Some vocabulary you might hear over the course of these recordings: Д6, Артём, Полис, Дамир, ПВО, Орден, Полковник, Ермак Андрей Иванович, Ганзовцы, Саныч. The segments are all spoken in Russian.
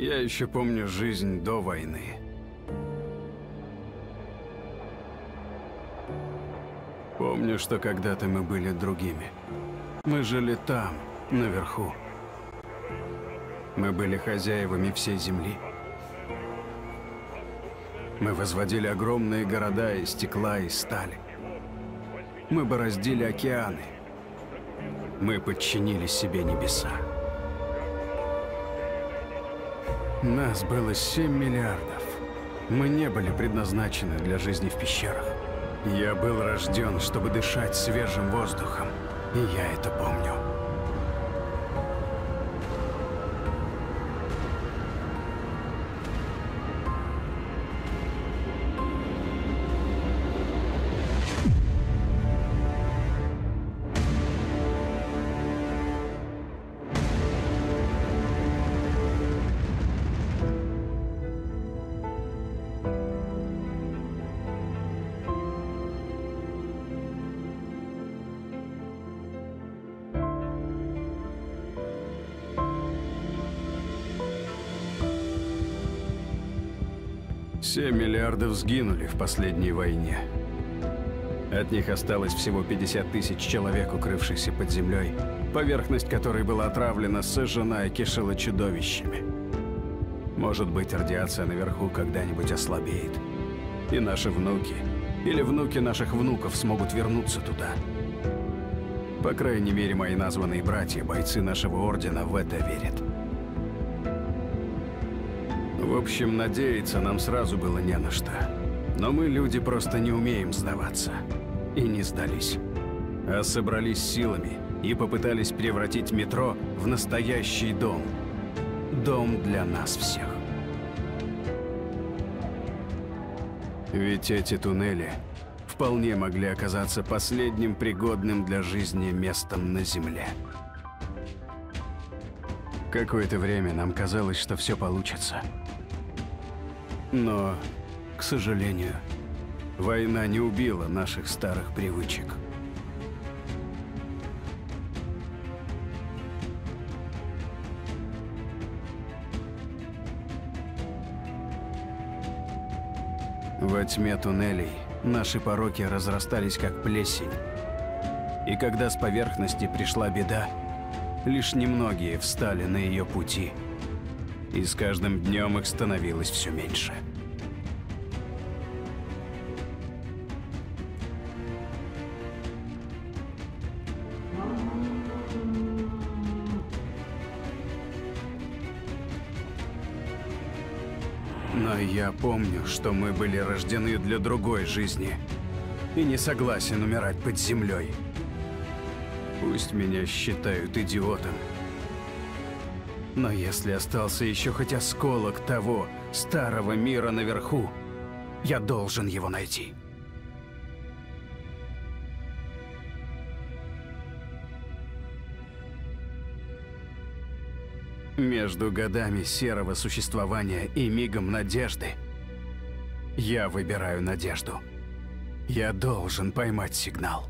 Я еще помню жизнь до войны. Помню, что когда-то мы были другими. Мы жили там, наверху. Мы были хозяевами всей земли. Мы возводили огромные города из стекла и стали. Мы бороздили океаны. Мы подчинили себе небеса. Нас было 7 миллиардов. Мы не были предназначены для жизни в пещерах. Я был рожден, чтобы дышать свежим воздухом. И я это помню. Сгинули в последней войне. От них осталось всего 50 тысяч человек, укрывшихся под землей, поверхность которой была отравлена, сожжена и кишела чудовищами. Может быть, радиация наверху когда-нибудь ослабеет. И наши внуки, или внуки наших внуков смогут вернуться туда. По крайней мере, мои названные братья, бойцы нашего ордена, в это верят. В общем, надеяться нам сразу было не на что. Но мы, люди, просто не умеем сдаваться. И не сдались. А собрались силами и попытались превратить метро в настоящий дом. Дом для нас всех. Ведь эти туннели вполне могли оказаться последним пригодным для жизни местом на Земле. Какое-то время нам казалось, что все получится. Но, к сожалению, война не убила наших старых привычек. Во тьме туннелей наши пороки разрастались как плесень. И когда с поверхности пришла беда, лишь немногие встали на ее пути. И с каждым днем их становилось все меньше. Но я помню, что мы были рождены для другой жизни. И не согласен умирать под землей. Пусть меня считают идиотом. Но если остался еще хоть осколок того старого мира наверху, я должен его найти. Между годами серого существования и мигом надежды я выбираю надежду. Я должен поймать сигнал.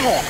О!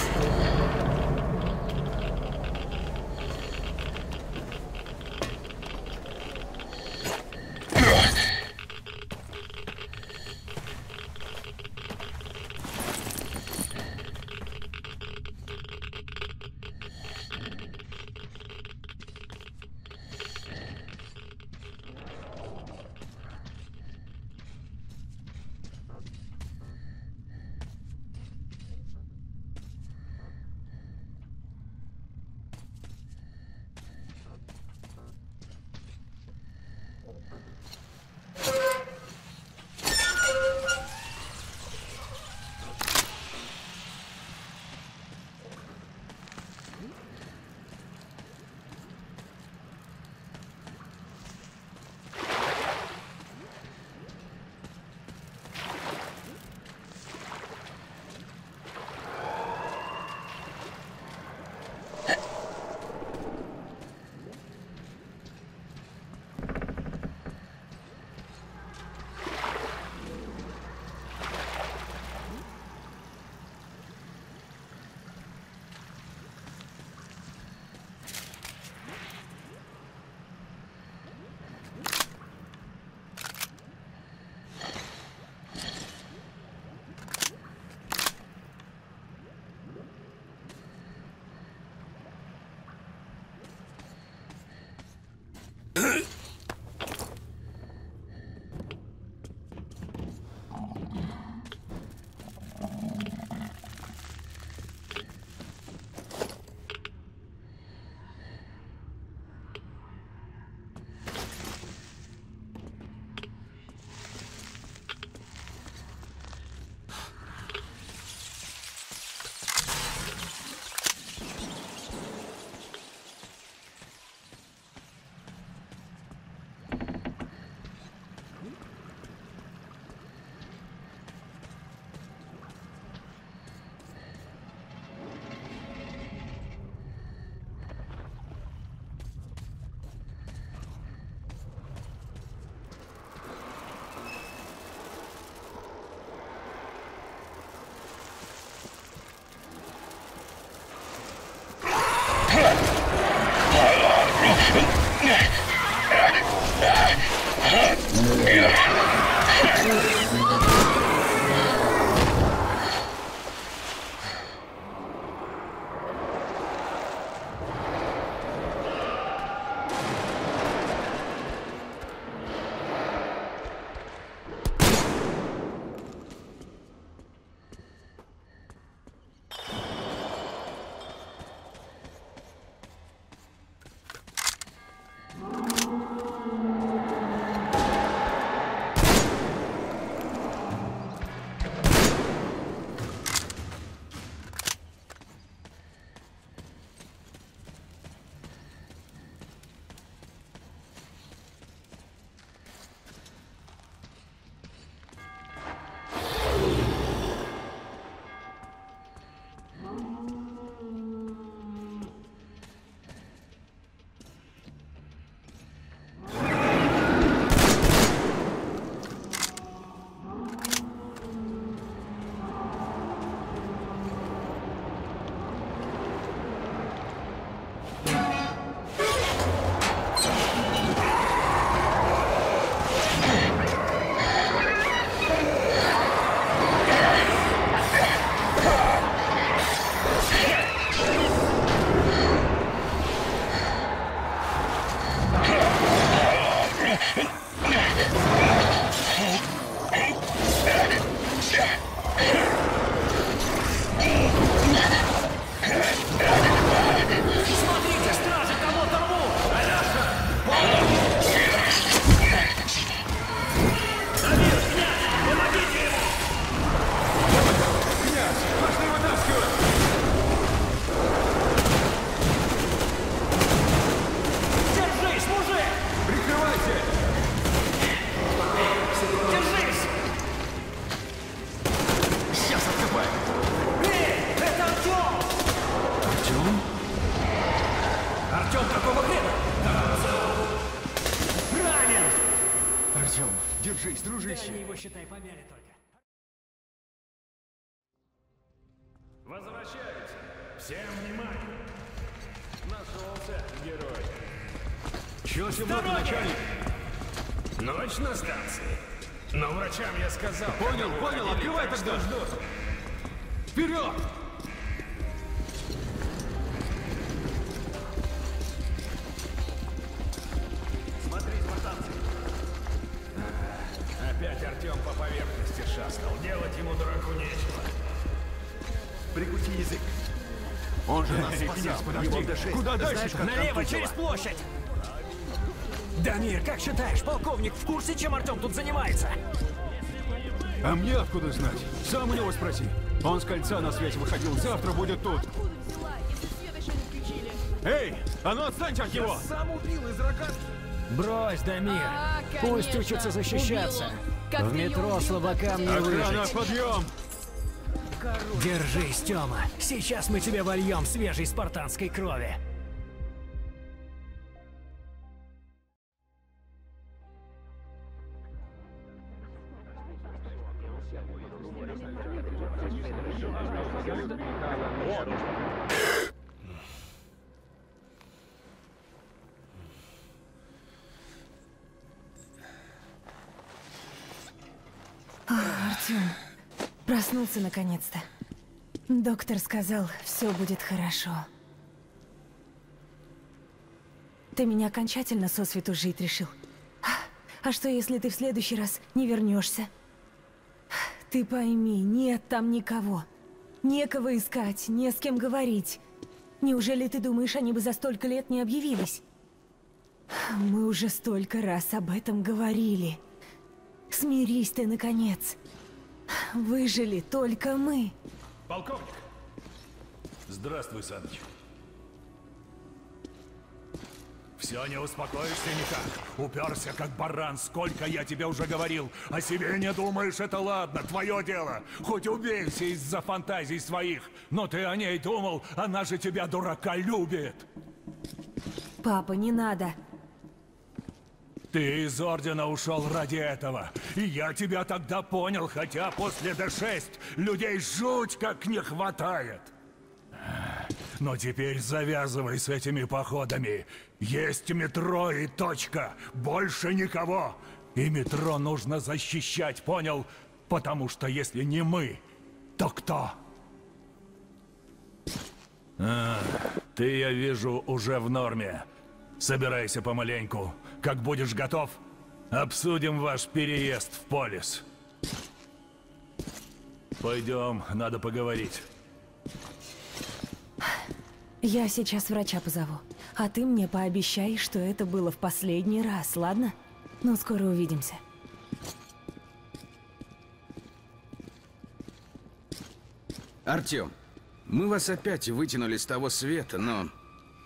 Считай, помяли только. Возвращай! Всем внимание! Нашелся герой. Чего себе много, начальник? Ночь на станции. Но врачам я сказал. Понял, понял, открывай тогда. Жду. Вперед! Смотри, спартанцы. Опять Артём по поверхности шастал. Делать ему, дураку, нечего. Прикути язык. Он же нас спасал. Подожди. Куда дальше? Налево, через площадь. Дамир, как считаешь, полковник в курсе, чем Артём тут занимается? А мне откуда знать? Сам у него спроси. Он с кольца на связь выходил, завтра будет тут. Эй, а ну отстаньте от него! Сам убил из рогатки. Брось, Дамир. Пусть учится защищаться. В метро слабакам не выжить. Подъем! Держись, Тёма. Сейчас мы тебе вольем свежей спартанской крови. Проснулся наконец-то. Доктор сказал, все будет хорошо. Ты меня окончательно сосвету жить решил? А что, если ты в следующий раз не вернешься? Ты пойми, нет там никого. Некого искать, не с кем говорить. Неужели ты думаешь, они бы за столько лет не объявились? Мы уже столько раз об этом говорили. Смирись ты, наконец. Выжили только мы. Полковник! Здравствуй, Саныч. Все не успокоишься никак. Уперся, как баран. Сколько я тебе уже говорил. О себе не думаешь, это ладно, твое дело. Хоть убейся из-за фантазий своих. Но ты о ней думал, она же тебя, дурака, любит. Папа, не надо. Ты из Ордена ушел ради этого. И я тебя тогда понял, хотя после Д6 людей жуть как не хватает. Но теперь завязывай с этими походами. Есть метро и точка. Больше никого. И метро нужно защищать, понял? Потому что если не мы, то кто? А, ты, я вижу, уже в норме. Собирайся помаленьку. Как будешь готов, обсудим ваш переезд в Полис. Пойдем, надо поговорить. Я сейчас врача позову, а ты мне пообещай, что это было в последний раз, ладно? Ну, скоро увидимся. Артём, мы вас опять вытянули с того света, но...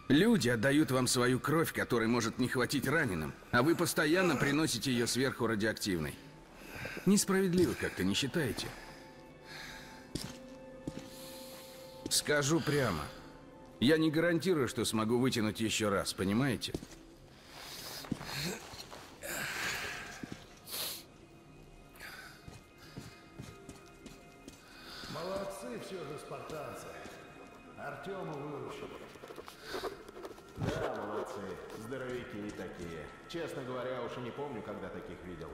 Люди отдают вам свою кровь, которой может не хватить раненым, а вы постоянно приносите ее сверху радиоактивной. Несправедливо, как-то, не считаете? Скажу прямо. Я не гарантирую, что смогу вытянуть еще раз, понимаете? Молодцы все же спартанцы. Артёма выручили. Да, молодцы. Здоровики не такие. Честно говоря, уж и не помню, когда таких видел.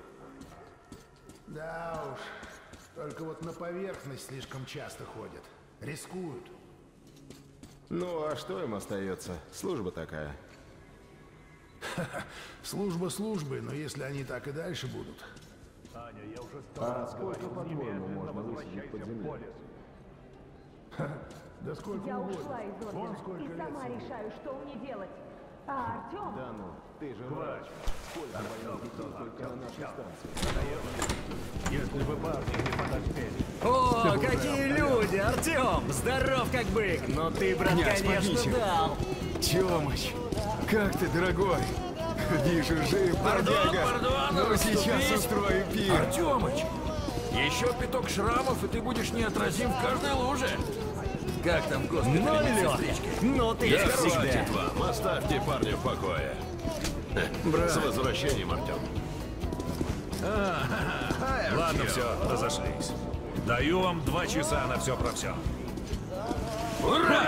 Да уж. Только вот на поверхность слишком часто ходят. Рискуют. Ну, а что им остается? Служба такая. Служба службы, но если они так и дальше будут... Аня, я уже 100 раз говорил, по-моему, можно высадить под землю. Да сколько я угодно. Ушла из Ордена и сама решаю, что мне делать. А Артём... Да ну, ты же врач. Сколько боялся только на нашей станции. Если бы парни не подоспели... О, какие люди, Артём! Здоров как бык! Но ты, брат, конечно, дал. Тёмыч, как ты, дорогой? Вижу, жив, бродяга. Ну, сейчас устрою пир. Артёмыч, еще пяток шрамов, и ты будешь неотразим в каждой луже. Как там в госпитале? Ну ты да хватит вам, оставьте парня в покое. Брат. С возвращением, Артём. Ладно, все, разошлись. Даю вам 2 часа на все про все. Ура!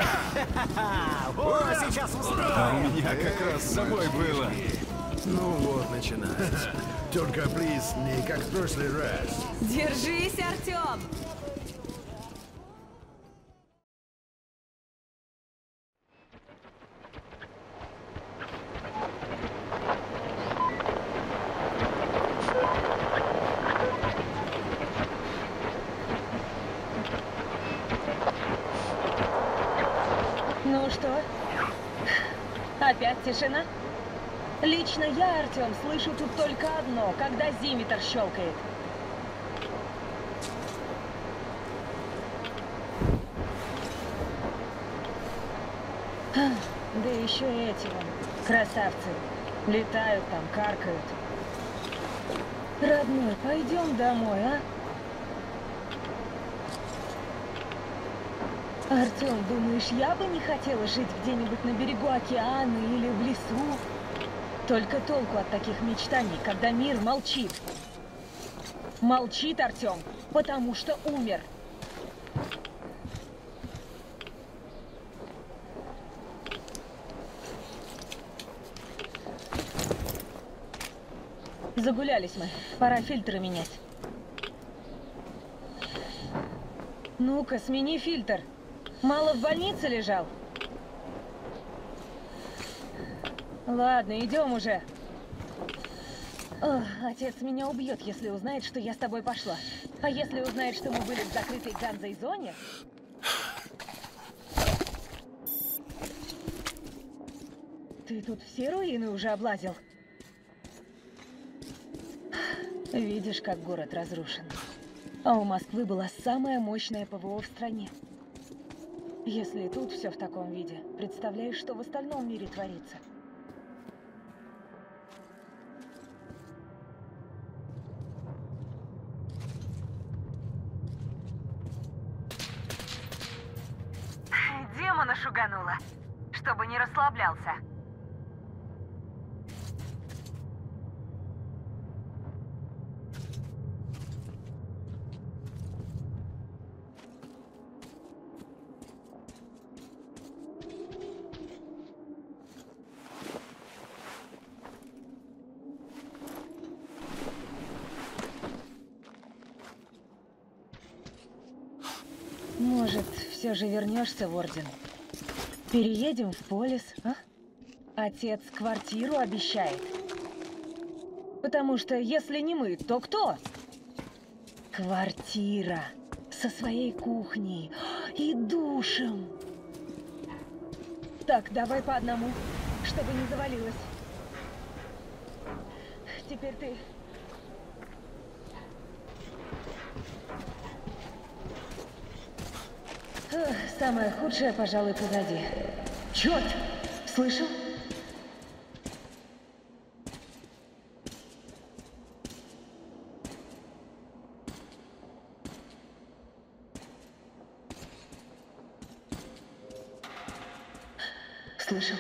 Ура! Сейчас устроим! А у меня как раз с собой было. Ну вот, начинаем. Только приз не как в прошлый раз. Держись, Артём! Опять тишина? Лично я, Артём, слышу тут только одно, когда зимитер щелкает. Да еще эти вон, красавцы, летают там, каркают. Родной, пойдем домой, а? Артём, думаешь, я бы не хотела жить где-нибудь на берегу океана или в лесу? Только толку от таких мечтаний, когда мир молчит. Молчит, Артём, потому что умер. Загулялись мы. Пора фильтры менять. Ну-ка, смени фильтр. Мало в больнице лежал? Ладно, идем уже. Ох, отец меня убьет, если узнает, что я с тобой пошла. А если узнает, что мы были в закрытой ганзой зоне... Ты тут все руины уже облазил? Видишь, как город разрушен. А у Москвы была самая мощная ПВО в стране. Если тут все в таком виде, представляешь, что в остальном мире творится? Шуганула, чтобы не расслаблялся. Может, все же вернешься в Орден? Переедем в Полис, а? Отец квартиру обещает. Потому что, если не мы, то кто? Квартира. Со своей кухней. И душем. Так, давай по одному, чтобы не завалилось. Теперь ты... Самое худшее, пожалуй, позади. Черт! Слышал? Слышал?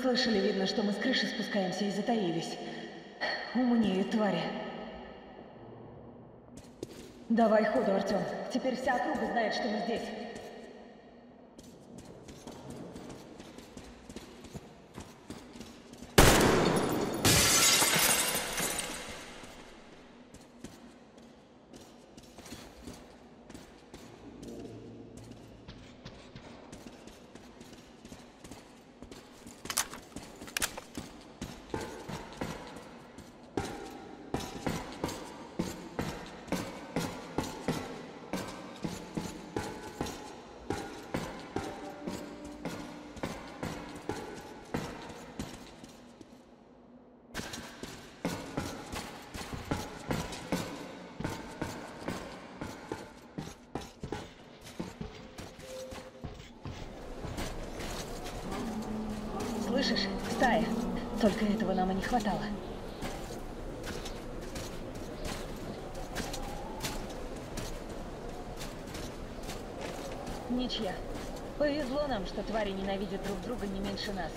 Слышали, видно, что мы с крыши спускаемся и затаились. Умнее, твари. Давай ходу, Артём. Теперь вся округа знает, что мы здесь. Слышишь, стая. Только этого нам и не хватало. Ничья. Повезло нам, что твари ненавидят друг друга не меньше нас.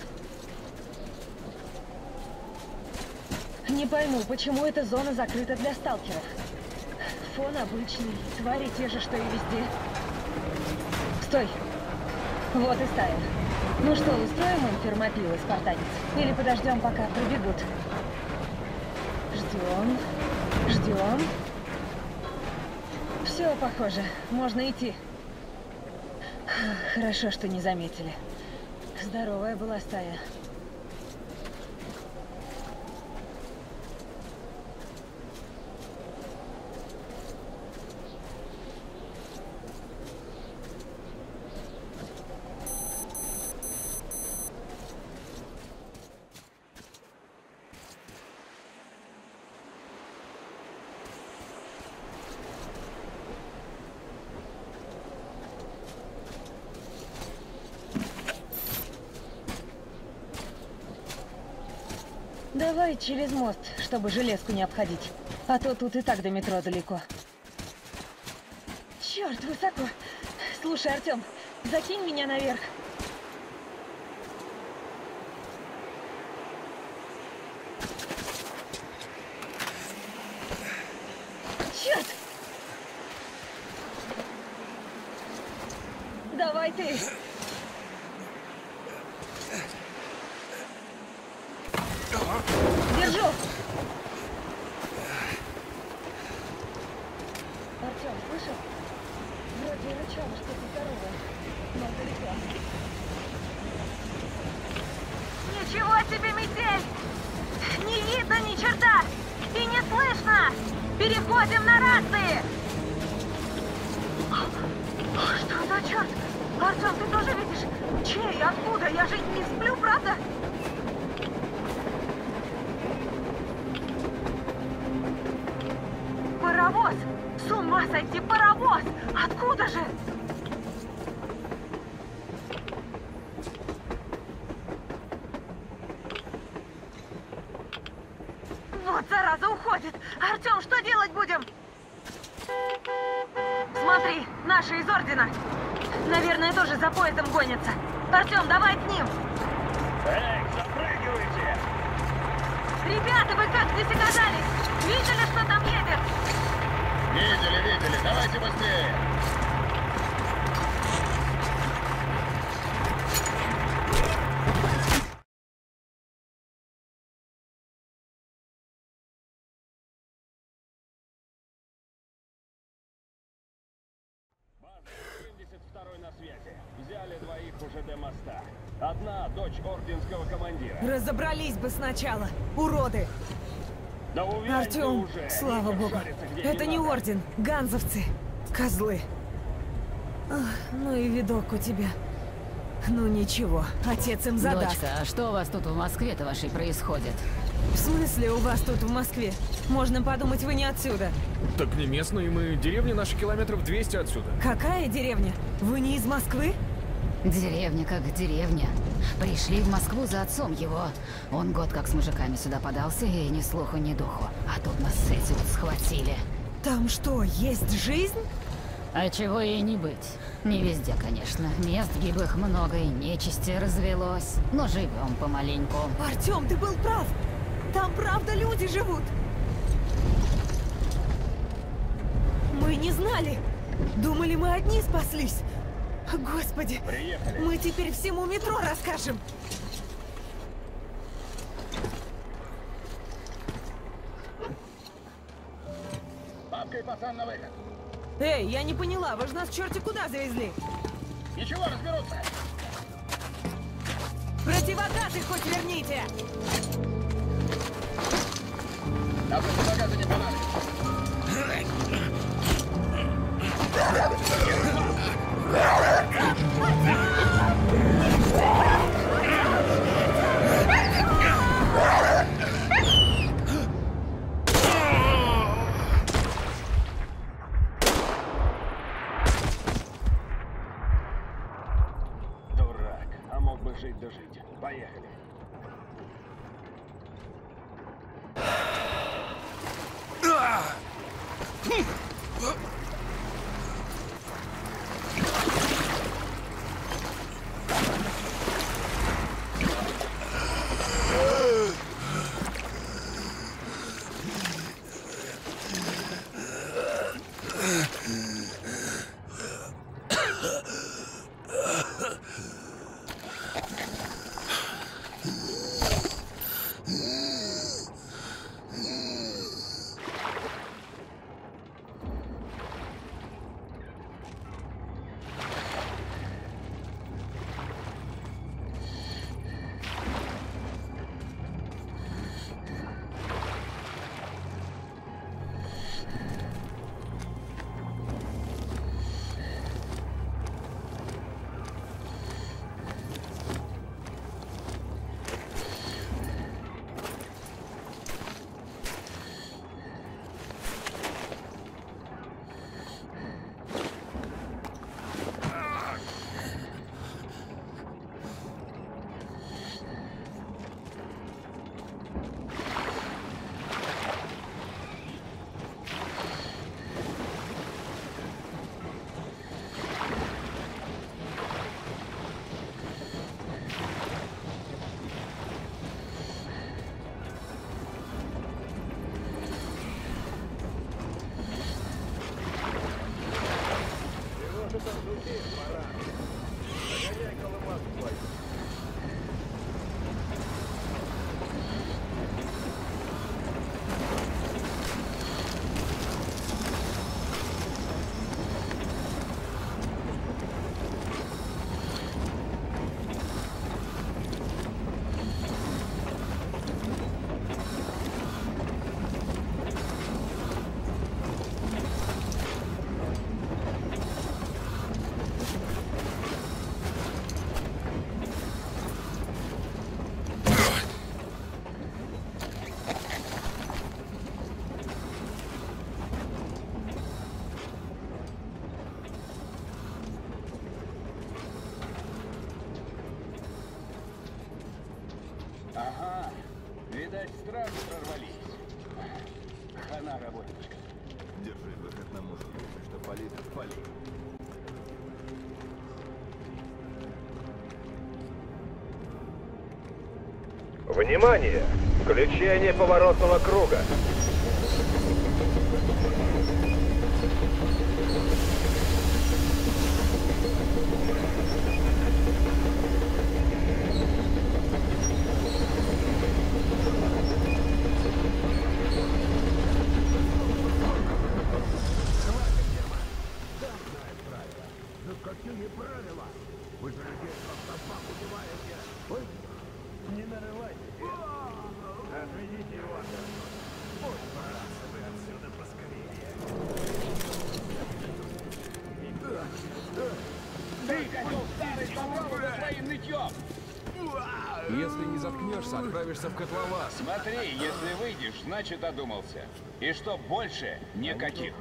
Не пойму, почему эта зона закрыта для сталкеров. Фон обычный, твари те же, что и везде. Стой! Вот и стая. Ну что, устроим им фермопил и спартанец? Или подождем, пока прибегут? Ждем, ждем. Все, похоже, можно идти. Хорошо, что не заметили. Здоровая была стая. Давай через мост, чтобы железку не обходить. А то тут и так до метро далеко. Черт, высоко. Слушай, Артём, закинь меня наверх. Черт! Давай ты! Держу! Артём, слышал? Вроде рычало, что ты здоровая, но далеко. Ничего себе метель! Не видно ни черта! И не слышно! Переходим на рации! Что за черт? Артём, ты тоже видишь? Чей? Откуда? Я же не сплю, правда? Паровоз! С ума сойти, паровоз! Откуда же? Вот зараза уходит! Артём, что делать будем? Смотри, наши из Ордена. Наверное, тоже за поездом гонятся. Артём, давай к ним! Эй, запрыгивайте! Ребята, вы как здесь оказались? Видели, что там едет? Видели, видели. Давайте быстрее. База 72-й на связи. Взяли двоих уже до моста. Одна дочь орденского командира. Разобрались бы сначала, уроды. Да Артём, слава богу, это не орден, ганзовцы, козлы. Ах, ну и видок у тебя. Ну ничего, отец им задаст. Дочка, а что у вас тут в Москве-то вашей происходит? В смысле у вас тут в Москве? Можно подумать, вы не отсюда. Так не местные мы, деревня наша километров 200 отсюда. Какая деревня? Вы не из Москвы? Деревня как деревня. Пришли в Москву за отцом его. Он год как с мужиками сюда подался, и ни слуху, ни духу. А тут нас с этим схватили. Там что, есть жизнь? А чего ей не быть? Не везде, конечно. Мест гиблых много и нечисти развелось. Но живем помаленьку. Артём, ты был прав. Там правда люди живут. Мы не знали. Думали, мы одни спаслись. Господи, приехали. Мы теперь всему метро расскажем. Бабка и пацан на выход. Эй, я не поняла, вы же нас черти куда завезли? Ничего, разберутся. Противогазы хоть верните. А противогазы не понадобятся. Дурак, а мог бы жить, да жить. Поехали. Опять сразу прорвались. Хана работочка. Держи выход на мушку, что полис, пали. Внимание! Включение поворотного круга. В котлован. Смотри, если выйдешь, значит одумался. И что больше никаких.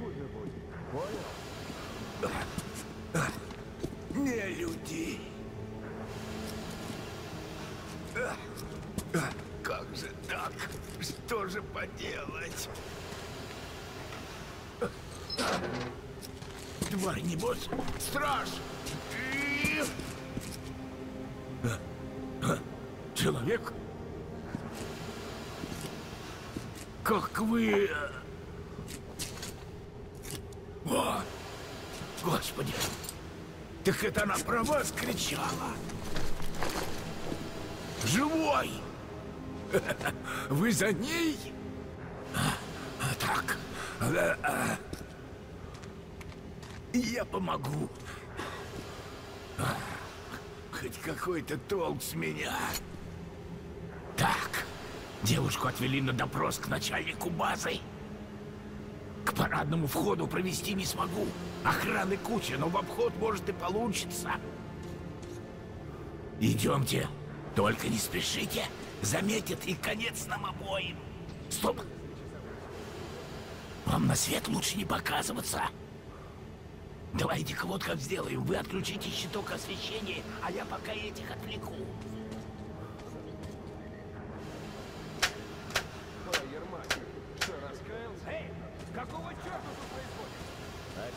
Не люди. Как же так? Что же поделать? Тварь, небось, страж! Человек? Как вы... О! Господи! Так это она про вас кричала! Живой! Вы за ней? Так... Я помогу. Хоть какой-то толк с меня. Так... Девушку отвели на допрос к начальнику базы. К парадному входу провести не смогу. Охраны куча, но в обход может и получится. Идемте, только не спешите. Заметят и конец нам обоим. Стоп! Вам на свет лучше не показываться. Давайте-ка вот как сделаем. Вы отключите щиток освещения, а я пока этих отвлеку.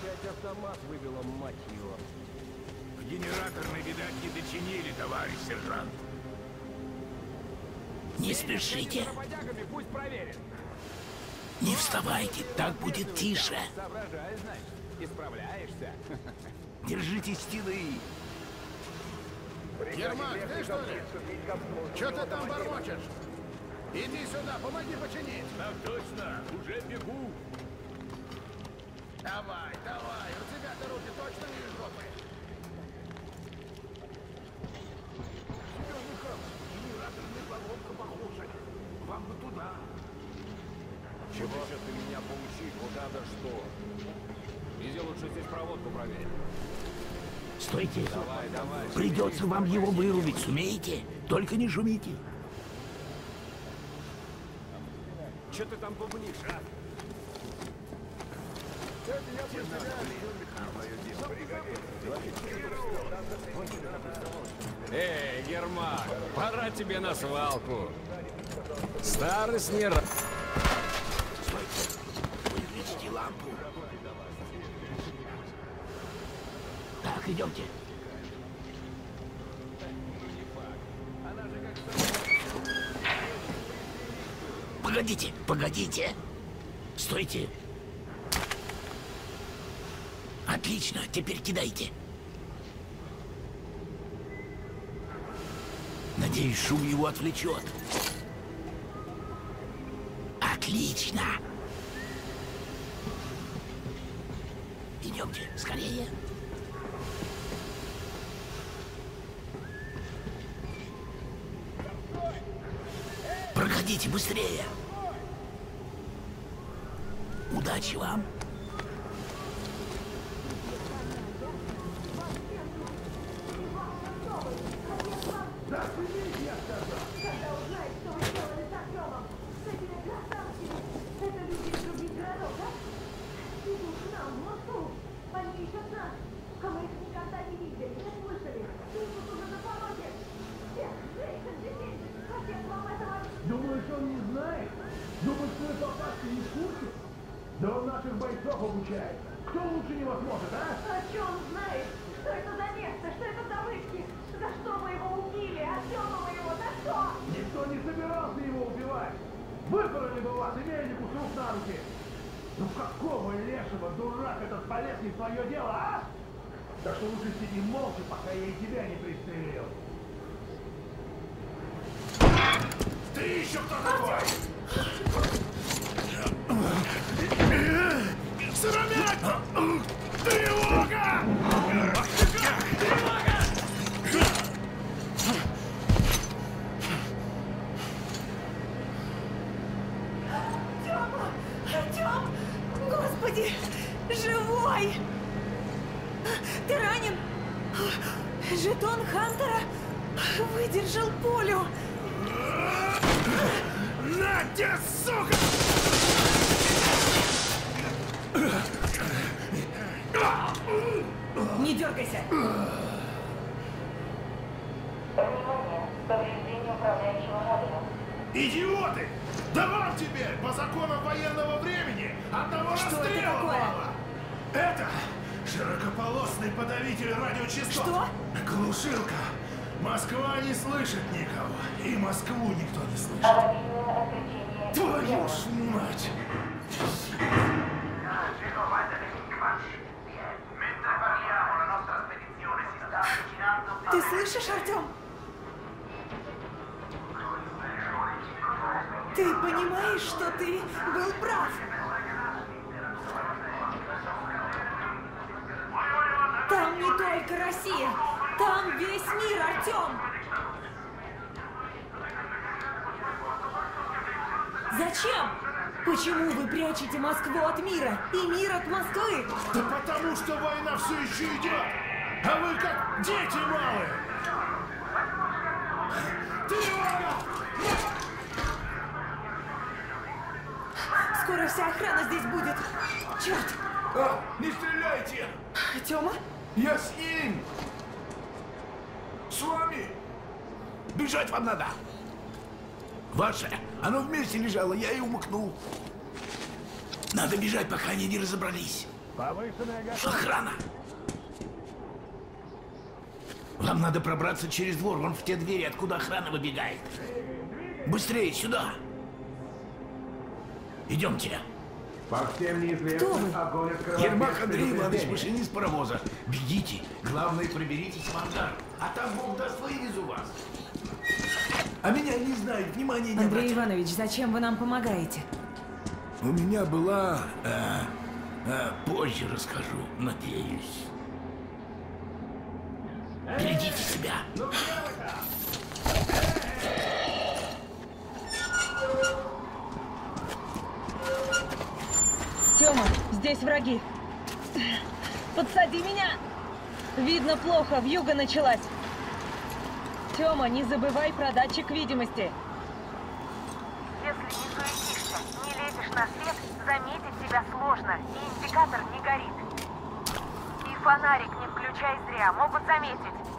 Опять автомат выбило, мать его. Генератор, видать, не дочинили, товарищ сержант. Не спешите. Не вставайте, так будет тише. Соображаешь, значит, исправляешься. Держите стены. Ермак, ты что ли? Чё ты там бормочешь? Иди сюда, помоги починить. Так точно, уже бегу. Давай, давай, у тебя-то руки точно не из жопы. Генераторная поломка похожа. Вам бы туда. Чего же ты меня поучи, куда да что? Вези лучше здесь проводку проверить. Стойте. Давай, давай. Придется вам его вырубить, сумеете? Только не шумите. Че ты там бубнишь, а? Эй, Ермак, пора тебе на свалку. Старость не рад. Выключите лампу. Так, идемте. Погодите, погодите. Стойте. Отлично, теперь кидайте. Надеюсь, шум его отвлечет. Отлично. Идемте, скорее. Проходите быстрее. Удачи вам. Думаешь, он не знает? получает. Кто лучше него сможет, а? А чё он знает? Что это за место? Что это за вышки? За что мы его убили? Артёма моего, за что? Никто не собирался его убивать. Выпороли бы вас, имея не кусок на руки. Ну какого лешего, дурак, этот полез не в твое дело, а? Так что лучше сиди молча, пока я и тебя не пристрелил. Ты еще кто такой? Сыромятка! Тревога! Ах ты как! Тревога! Тёма! Артём! Господи! Живой! Ты ранен? Жетон Хантера выдержал пулю! Надя, сука! Не дергайся! Внимание! Повреждение управляющего радио. Идиоты! Да вам теперь по законам военного времени одного расстрела мало! Это широкополосный подавитель радиочастот! Что? Глушилка! Москва не слышит никого, и Москву никто не слышит. Твою ж мать! Ты слышишь, Артём? Ты понимаешь, что ты был прав? Там не только Россия. Там весь мир, Артём! Зачем? Почему вы прячете Москву от мира и мир от Москвы? Да потому что война все еще идет, а вы как дети малые! Тревога! Скоро вся охрана здесь будет! Черт! А, не стреляйте! Тёма? Я с ним! С вами! Бежать вам надо! Ваше! Оно вместе лежало, я и умыкнул. Надо бежать, пока они не разобрались. Охрана! Вам надо пробраться через двор, вон в те двери, откуда охрана выбегает. Быстрее, сюда! Идемте! По всем неизвестным огонь открывает. Ермак Андрей Иванович, машинист паровоза. Бегите, главное, проберитесь в ангар, а там Бог даст, вывезу вас. А меня не знают, внимания не обратят. Андрей Иванович, зачем вы нам помогаете? У меня была... позже расскажу, надеюсь. Берегите себя. Тёма, здесь враги. Подсади меня. Видно плохо, вьюга началась. Тёма, не забывай про датчик видимости. Если не суетишься, не лезешь на свет, заметить тебя сложно, и индикатор не горит. И фонарик не включай зря, могут заметить.